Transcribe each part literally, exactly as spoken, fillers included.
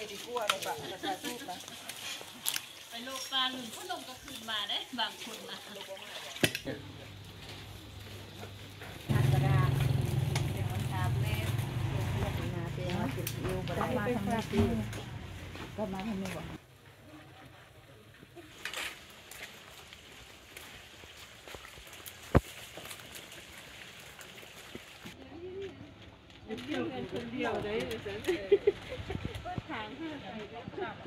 เนี่ยที่คั่วลงไปกระชายทูบนะไปโลปลาหลุมพุ่งลงก็คืนมาได้บางคนนะอัตราเดี๋ยวมันทำแม่ลงมาเดี๋ยวติดอยู่ประมาณทำนาทีก็มาทำนี่ก่อนเที่ยวกันคนเดียวเลยฉันก็ถามเพื่อนไปก็ถามด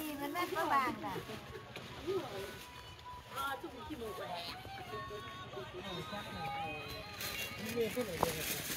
ีมันแม่ก็บางอ่ะอ๋อจุ่มขี้หมูไปเดี๋ยวคนเดียวกัน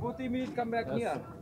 forty minutes, come back here.